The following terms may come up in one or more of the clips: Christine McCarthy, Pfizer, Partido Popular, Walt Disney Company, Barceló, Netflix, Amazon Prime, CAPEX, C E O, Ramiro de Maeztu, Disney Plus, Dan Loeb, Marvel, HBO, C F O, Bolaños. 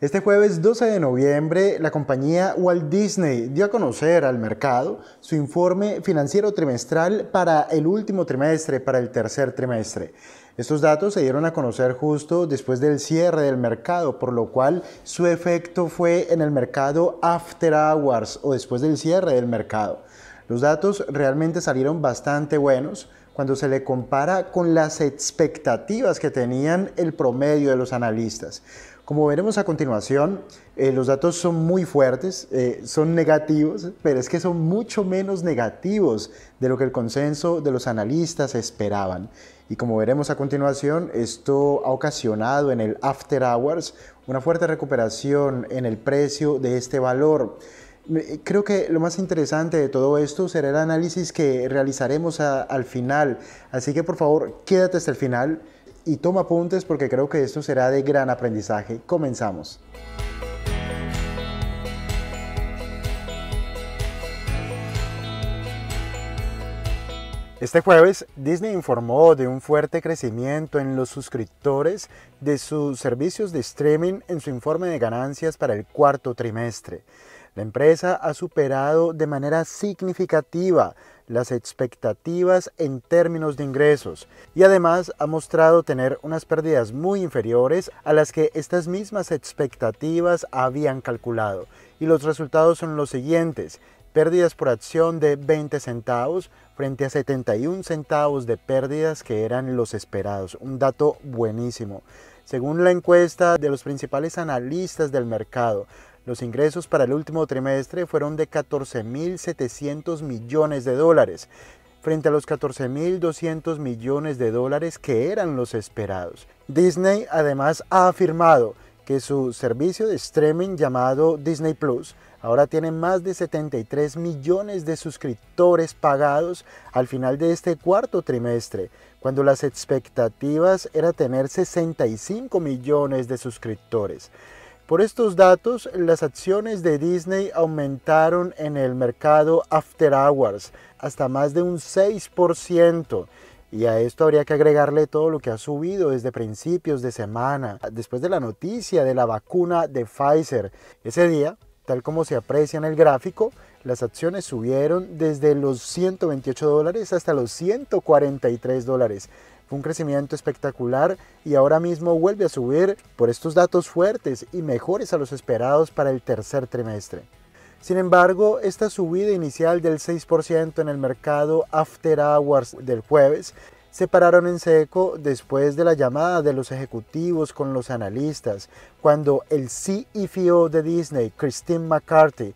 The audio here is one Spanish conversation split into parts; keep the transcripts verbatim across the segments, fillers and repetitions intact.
Este jueves doce de noviembre, la compañía Walt Disney dio a conocer al mercado su informe financiero trimestral para el último trimestre, para el tercer trimestre. Estos datos se dieron a conocer justo después del cierre del mercado, por lo cual su efecto fue en el mercado after hours o después del cierre del mercado. Los datos realmente salieron bastante buenos cuando se le compara con las expectativas que tenían el promedio de los analistas. Como veremos a continuación, eh, los datos son muy fuertes, eh, son negativos, pero es que son mucho menos negativos de lo que el consenso de los analistas esperaban. Y como veremos a continuación, esto ha ocasionado en el after hours una fuerte recuperación en el precio de este valor. Creo que lo más interesante de todo esto será el análisis que realizaremos a, al final, así que por favor quédate hasta el final y toma apuntes porque creo que esto será de gran aprendizaje. Comenzamos. Este jueves, Disney informó de un fuerte crecimiento en los suscriptores de sus servicios de streaming en su informe de ganancias para el cuarto trimestre. La empresa ha superado de manera significativa las expectativas en términos de ingresos y además ha mostrado tener unas pérdidas muy inferiores a las que estas mismas expectativas habían calculado. Y los resultados son los siguientes: pérdidas por acción de veinte centavos frente a setenta y un centavos de pérdidas que eran los esperados. Un dato buenísimo. Según la encuesta de los principales analistas del mercado, los ingresos para el último trimestre fueron de catorce mil setecientos millones de dólares, frente a los catorce mil doscientos millones de dólares que eran los esperados. Disney además ha afirmado que su servicio de streaming llamado Disney Plus ahora tiene más de setenta y tres millones de suscriptores pagados al final de este cuarto trimestre, cuando las expectativas era tener sesenta y cinco millones de suscriptores. Por estos datos, las acciones de Disney aumentaron en el mercado after hours hasta más de un seis por ciento. Y a esto habría que agregarle todo lo que ha subido desde principios de semana, después de la noticia de la vacuna de Pfizer. Ese día, tal como se aprecia en el gráfico, las acciones subieron desde los ciento veintiocho dólares hasta los ciento cuarenta y tres dólares. Fue un crecimiento espectacular y ahora mismo vuelve a subir por estos datos fuertes y mejores a los esperados para el tercer trimestre. Sin embargo, esta subida inicial del seis por ciento en el mercado after hours del jueves se pararon en seco después de la llamada de los ejecutivos con los analistas, cuando el C E O de Disney, Christine McCarthy,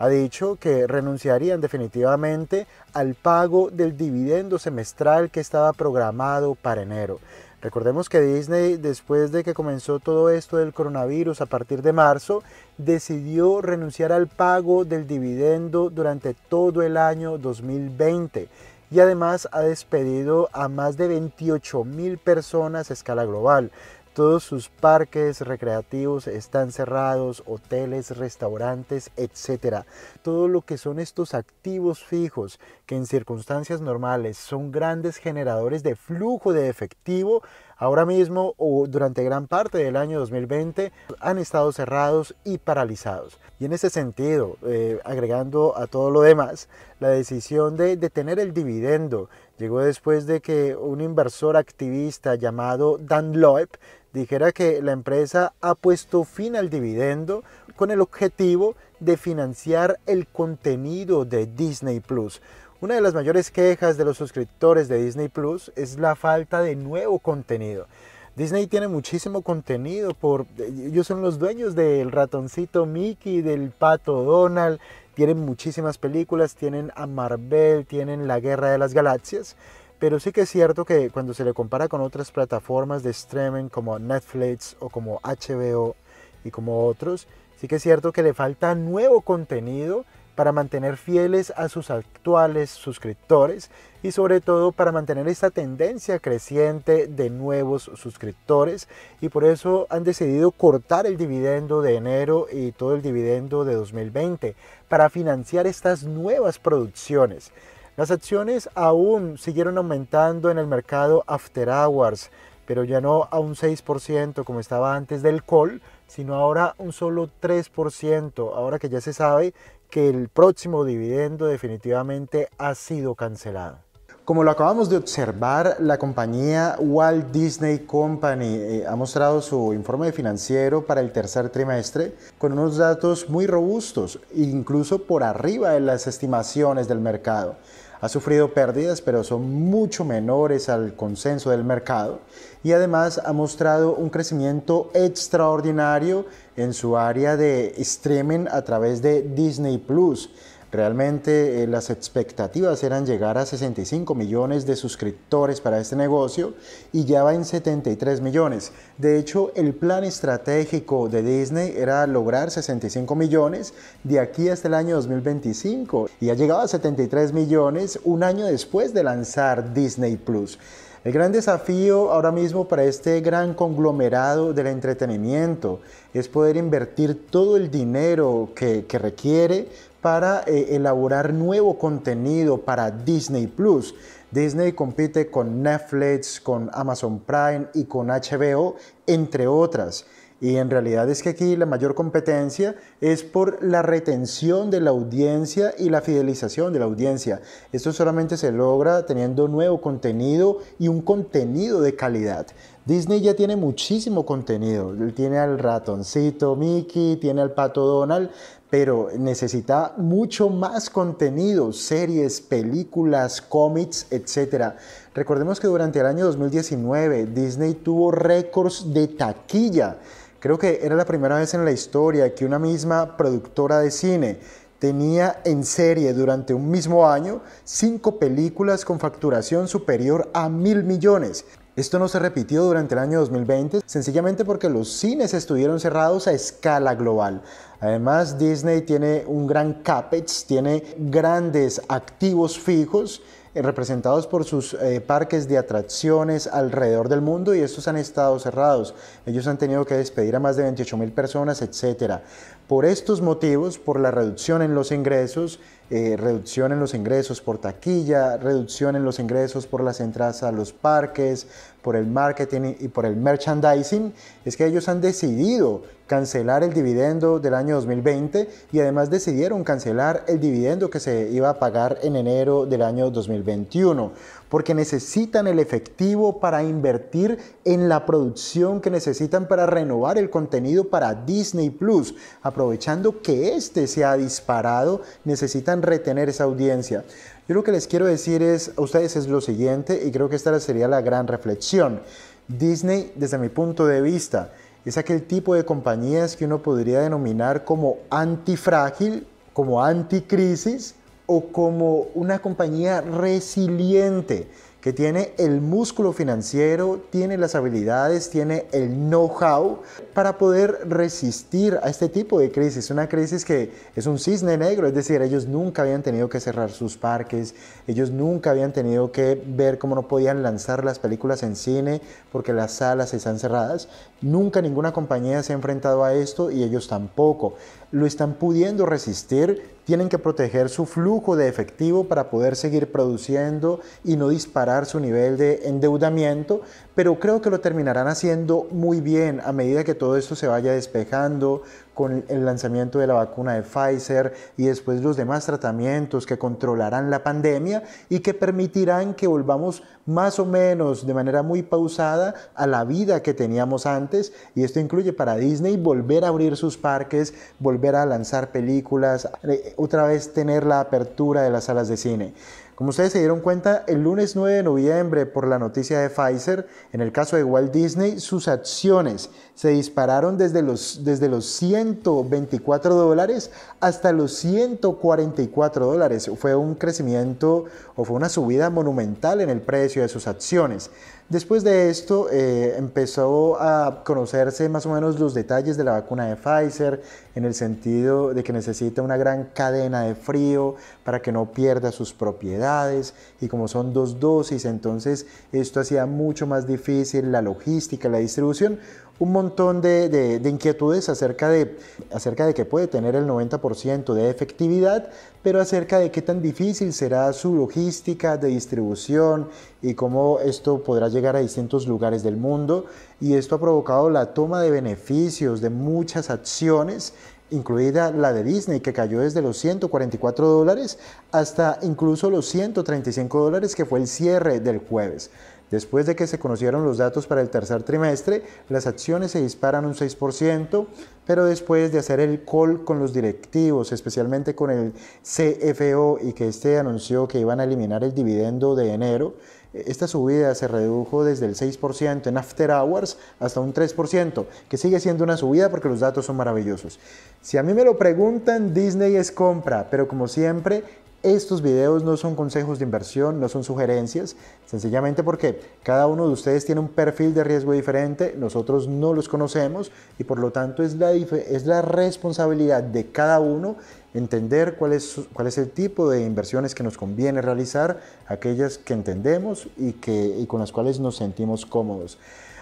ha dicho que renunciarían definitivamente al pago del dividendo semestral que estaba programado para enero. Recordemos que Disney, después de que comenzó todo esto del coronavirus a partir de marzo, decidió renunciar al pago del dividendo durante todo el año dos mil veinte y además ha despedido a más de veintiocho mil personas a escala global. Todos sus parques recreativos están cerrados, hoteles, restaurantes, etcétera. Todo lo que son estos activos fijos, que en circunstancias normales son grandes generadores de flujo de efectivo, ahora mismo o durante gran parte del año dos mil veinte han estado cerrados y paralizados. Y en ese sentido, eh, agregando a todo lo demás, la decisión de detener el dividendo llegó después de que un inversor activista llamado Dan Loeb dijera que la empresa ha puesto fin al dividendo con el objetivo de financiar el contenido de Disney Plus. Una de las mayores quejas de los suscriptores de Disney Plus es la falta de nuevo contenido. Disney tiene muchísimo contenido, por, ellos son los dueños del ratoncito Mickey, del pato Donald, tienen muchísimas películas, tienen a Marvel, tienen la Guerra de las Galaxias, pero sí que es cierto que cuando se le compara con otras plataformas de streaming como Netflix o como H B O y como otros, sí que es cierto que le falta nuevo contenido para mantener fieles a sus actuales suscriptores y sobre todo para mantener esta tendencia creciente de nuevos suscriptores, y por eso han decidido cortar el dividendo de enero y todo el dividendo de dos mil veinte para financiar estas nuevas producciones. Las acciones aún siguieron aumentando en el mercado after hours, pero ya no a un seis por ciento como estaba antes del call, sino ahora un solo tres por ciento, ahora que ya se sabe que el próximo dividendo definitivamente ha sido cancelado. Como lo acabamos de observar, la compañía Walt Disney Company eh, ha mostrado su informe financiero para el tercer trimestre con unos datos muy robustos, incluso por arriba de las estimaciones del mercado. Ha sufrido pérdidas, pero son mucho menores al consenso del mercado, y además ha mostrado un crecimiento extraordinario en su área de streaming a través de Disney Plus. Realmente eh, las expectativas eran llegar a sesenta y cinco millones de suscriptores para este negocio y ya va en setenta y tres millones. De hecho, el plan estratégico de Disney era lograr sesenta y cinco millones de aquí hasta el año dos mil veinticinco y ha llegado a setenta y tres millones un año después de lanzar Disney Plus. El gran desafío ahora mismo para este gran conglomerado del entretenimiento es poder invertir todo el dinero que, que requiere para eh, elaborar nuevo contenido para Disney Plus. Disney compite con Netflix, con Amazon Prime y con H B O, entre otras. Y en realidad es que aquí la mayor competencia es por la retención de la audiencia y la fidelización de la audiencia. Esto solamente se logra teniendo nuevo contenido y un contenido de calidad. Disney ya tiene muchísimo contenido. Tiene al ratoncito Mickey, tiene al pato Donald, pero necesita mucho más contenido, series, películas, cómics, etcétera. Recordemos que durante el año dos mil diecinueve Disney tuvo récords de taquilla. Creo que era la primera vez en la historia que una misma productora de cine tenía en serie durante un mismo año cinco películas con facturación superior a mil millones. Esto no se repitió durante el año dos mil veinte, sencillamente porque los cines estuvieron cerrados a escala global. Además, Disney tiene un gran CAPEX, tiene grandes activos fijos representados por sus eh, parques de atracciones alrededor del mundo, y estos han estado cerrados. Ellos han tenido que despedir a más de veintiocho mil personas, etcétera. Por estos motivos, por la reducción en los ingresos, eh, reducción en los ingresos por taquilla, reducción en los ingresos por las entradas a los parques, por el marketing y por el merchandising, es que ellos han decidido cancelar el dividendo del año dos mil veinte y además decidieron cancelar el dividendo que se iba a pagar en enero del año dos mil veintiuno, porque necesitan el efectivo para invertir en la producción que necesitan para renovar el contenido para Disney Plus. Aprovechando que este se ha disparado, necesitan retener esa audiencia. Yo lo que les quiero decir es, a ustedes es lo siguiente, y creo que esta sería la gran reflexión. Disney, desde mi punto de vista, es aquel tipo de compañías que uno podría denominar como antifrágil, como anticrisis o como una compañía resiliente, que tiene el músculo financiero, tiene las habilidades, tiene el know-how para poder resistir a este tipo de crisis. Una crisis que es un cisne negro, es decir, ellos nunca habían tenido que cerrar sus parques, ellos nunca habían tenido que ver cómo no podían lanzar las películas en cine porque las salas están cerradas. Nunca ninguna compañía se ha enfrentado a esto y ellos tampoco. Lo están pudiendo resistir. Tienen que proteger su flujo de efectivo para poder seguir produciendo y no disparar su nivel de endeudamiento, pero creo que lo terminarán haciendo muy bien a medida que todo esto se vaya despejando con el lanzamiento de la vacuna de Pfizer y después los demás tratamientos que controlarán la pandemia y que permitirán que volvamos más o menos de manera muy pausada a la vida que teníamos antes, y esto incluye para Disney volver a abrir sus parques, volver a lanzar películas, otra vez tener la apertura de las salas de cine. Como ustedes se dieron cuenta, el lunes nueve de noviembre, por la noticia de Pfizer, en el caso de Walt Disney, sus acciones se dispararon desde los, desde los ciento veinticuatro dólares hasta los ciento cuarenta y cuatro dólares. Fue un crecimiento o fue una subida monumental en el precio de sus acciones. Después de esto eh, empezó a conocerse más o menos los detalles de la vacuna de Pfizer, en el sentido de que necesita una gran cadena de frío para que no pierda sus propiedades, y como son dos dosis, entonces esto hacía mucho más difícil la logística, la distribución. un montón de, de, de inquietudes acerca de, acerca de que puede tener el noventa por ciento de efectividad, pero acerca de qué tan difícil será su logística de distribución y cómo esto podrá llegar a distintos lugares del mundo. Y esto ha provocado la toma de beneficios de muchas acciones, incluida la de Disney, que cayó desde los ciento cuarenta y cuatro dólares hasta incluso los ciento treinta y cinco dólares, que fue el cierre del jueves. Después de que se conocieron los datos para el tercer trimestre, las acciones se disparan un seis por ciento, pero después de hacer el call con los directivos, especialmente con el C F O, y que este anunció que iban a eliminar el dividendo de enero, esta subida se redujo desde el seis por ciento en After Hours hasta un tres por ciento, que sigue siendo una subida porque los datos son maravillosos. Si a mí me lo preguntan, Disney es compra, pero como siempre, estos videos no son consejos de inversión, no son sugerencias, sencillamente porque cada uno de ustedes tiene un perfil de riesgo diferente, nosotros no los conocemos y por lo tanto es la, es la responsabilidad de cada uno entender cuál es, cuál es el tipo de inversiones que nos conviene realizar, aquellas que entendemos y, que, y con las cuales nos sentimos cómodos.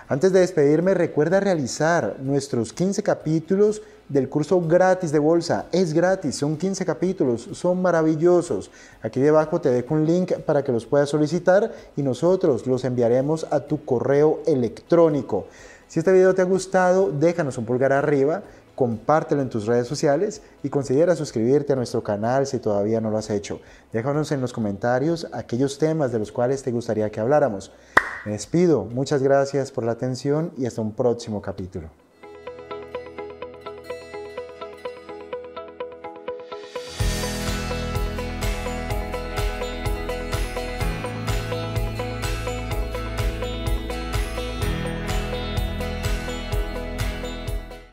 Antes de despedirme, recuerda realizar nuestros quince capítulos del curso gratis de bolsa. Es gratis, son quince capítulos, son maravillosos. Aquí debajo te dejo un link para que los puedas solicitar y nosotros los enviaremos a tu correo electrónico. Si este video te ha gustado, déjanos un pulgar arriba, compártelo en tus redes sociales y considera suscribirte a nuestro canal si todavía no lo has hecho. Déjanos en los comentarios aquellos temas de los cuales te gustaría que habláramos. Me despido, muchas gracias por la atención y hasta un próximo capítulo.